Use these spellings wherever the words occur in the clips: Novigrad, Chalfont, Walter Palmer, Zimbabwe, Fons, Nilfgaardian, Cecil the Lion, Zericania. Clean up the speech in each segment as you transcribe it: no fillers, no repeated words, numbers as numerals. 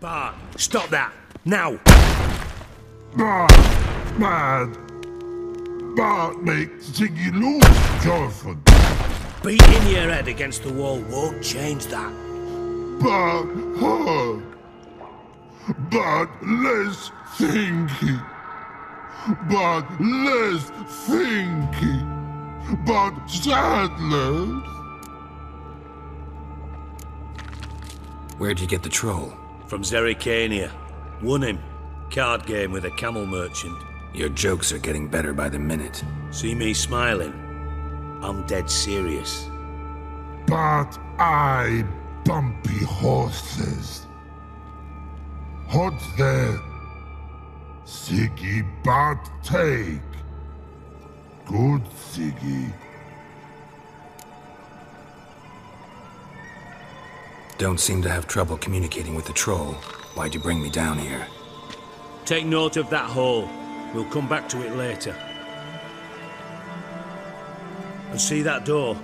Bard, stop that! Now! Bard, mate, think you lose, Chalfont. Beating your head against the wall won't change that. Bard, less thinking. Bard, less thinking. Bard, sadness. Where'd you get the troll? From Zericania. Won him. Card game with a camel merchant. Your jokes are getting better by the minute. See me smiling? I'm dead serious. But I bumpy horses. Hot there. Siggy Bart take. Good Siggy. Don't seem to have trouble communicating with the troll. Why'd you bring me down here? Take note of that hole. We'll come back to it later. And see that door?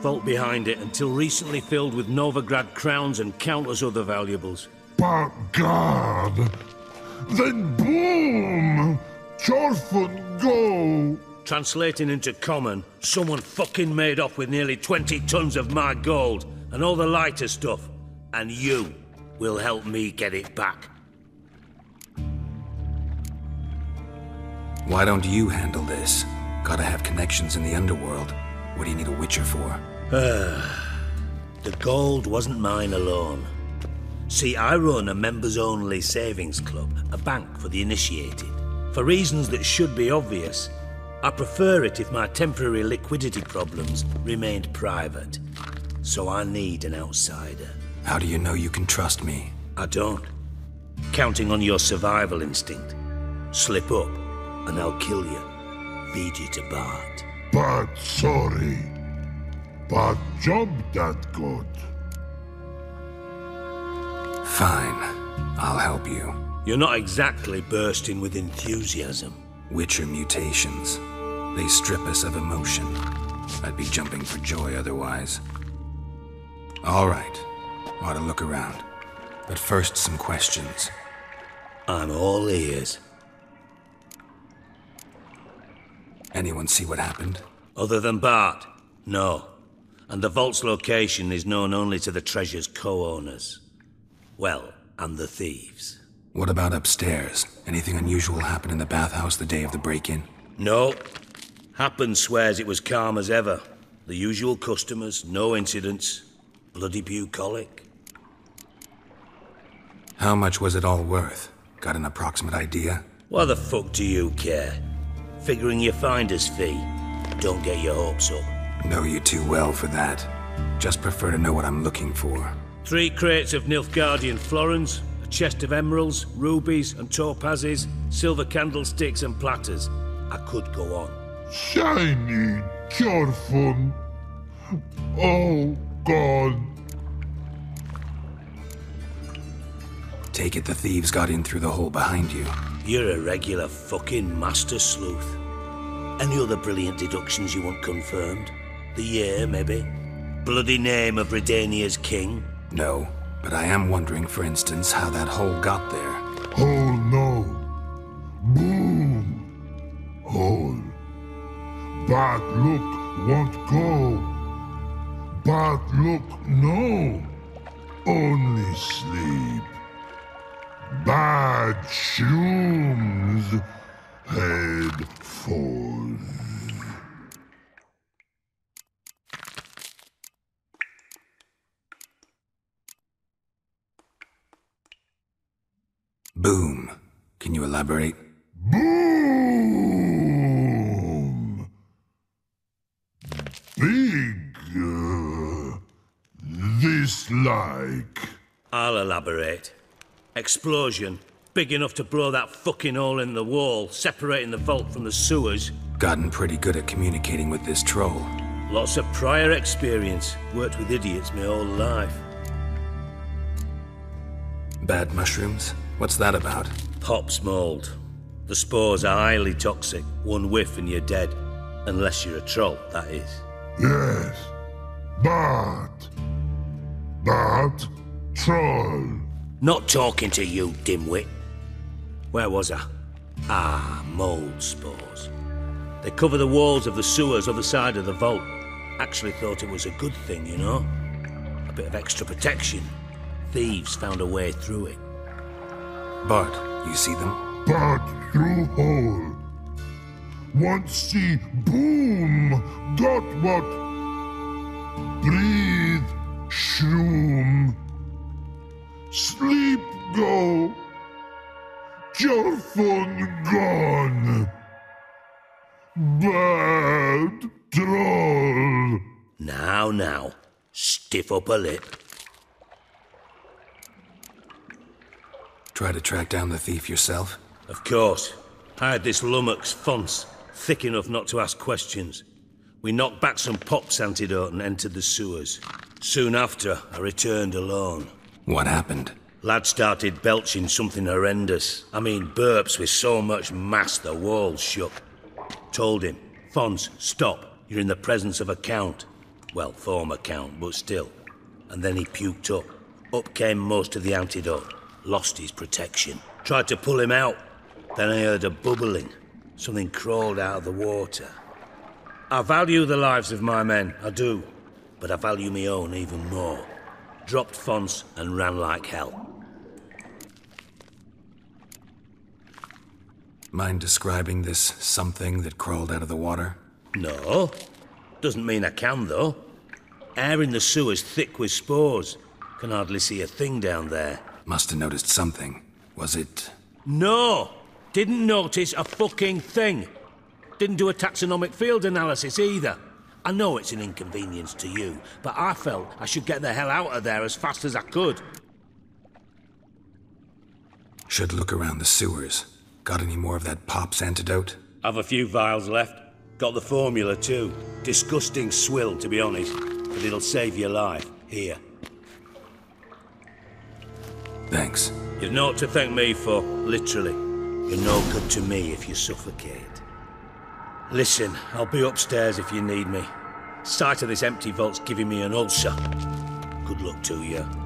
Vault behind it, until recently filled with Novigrad crowns and countless other valuables. But God! Then boom! Chalfont, go! Translating into common, someone fucking made off with nearly 20 tons of my gold. And all the lighter stuff, and you will help me get it back. Why don't you handle this? Gotta have connections in the underworld. What do you need a witcher for? The gold wasn't mine alone. See, I run a members-only savings club, a bank for the initiated. For reasons that should be obvious, I prefer it if my temporary liquidity problems remained private. So I need an outsider. How do you know you can trust me? I don't. Counting on your survival instinct. Slip up, and I'll kill you. Feed you to Bart. Bart, sorry. Bart, job that good. Fine. I'll help you. You're not exactly bursting with enthusiasm. Witcher mutations. They strip us of emotion. I'd be jumping for joy otherwise. All right. Ought to look around. But first, some questions. I'm all ears. Anyone see what happened? Other than Bart? No. And the vault's location is known only to the treasure's co-owners. Well, and the thieves. What about upstairs? Anything unusual happen in the bathhouse the day of the break-in? No. Happen swears it was calm as ever. The usual customers, no incidents. Bloody bucolic. How much was it all worth? Got an approximate idea? Why the fuck do you care? Figuring your finder's fee. Don't get your hopes up. Know you too well for that. Just prefer to know what I'm looking for. 3 crates of Nilfgaardian florins, a chest of emeralds, rubies and topazes, silver candlesticks and platters. I could go on. Shiny Chalfont. Oh. God. Take it the thieves got in through the hole behind you. You're a regular fucking master sleuth. Any other brilliant deductions you want confirmed? The year, maybe? Bloody name of Redania's king? No, but I am wondering, for instance, how that hole got there. Hole no. Boom. Hole. But look, won't go. But look, no, only sleep. Bad shoes, head falls. Boom. Can you elaborate? Boom! Big. Dislike. I'll elaborate. Explosion. Big enough to blow that fucking hole in the wall, separating the vault from the sewers. Gotten pretty good at communicating with this troll. Lots of prior experience. Worked with idiots my whole life. Bad mushrooms? What's that about? Hops mold. The spores are highly toxic. One whiff and you're dead. Unless you're a troll, that is. Yes. But troll. Not talking to you, dimwit. Where was I? Ah, mold spores. They cover the walls of the sewers other side of the vault. Actually thought it was a good thing, you know? A bit of extra protection. Thieves found a way through it. Bard, you see them? Bard through hole. Once see boom, got what? Breathe, shroom. Sleep go. Chalfont gone. Bad troll. Now, now. Stiff upper lip. Try to track down the thief yourself? Of course. Hired this lummox, Fons. Thick enough not to ask questions. We knocked back some pop's antidote and entered the sewers. Soon after, I returned alone. What happened? Lad started belching something horrendous. I mean, burps with so much mass the walls shook. Told him, Fons, stop. You're in the presence of a count. Well, former count, but still. And then he puked up. Up came most of the antidote. Lost his protection. Tried to pull him out. Then I heard a bubbling. Something crawled out of the water. I value the lives of my men, I do. But I value my own even more. Dropped Fons and ran like hell. Mind describing this something that crawled out of the water? No. Doesn't mean I can, though. Air in the sewer's thick with spores. Can hardly see a thing down there. Must have noticed something. Was it... No! Didn't notice a fucking thing. Didn't do a taxonomic field analysis either. I know it's an inconvenience to you, but I felt I should get the hell out of there as fast as I could. Should look around the sewers. Got any more of that pop's antidote? I've a few vials left. Got the formula too. Disgusting swill, to be honest, but it'll save your life. Here. Thanks. You've naught to thank me for, literally. You're no good to me if you suffocate. Listen, I'll be upstairs if you need me. Sight of this empty vault's giving me an ulcer. Good luck to you.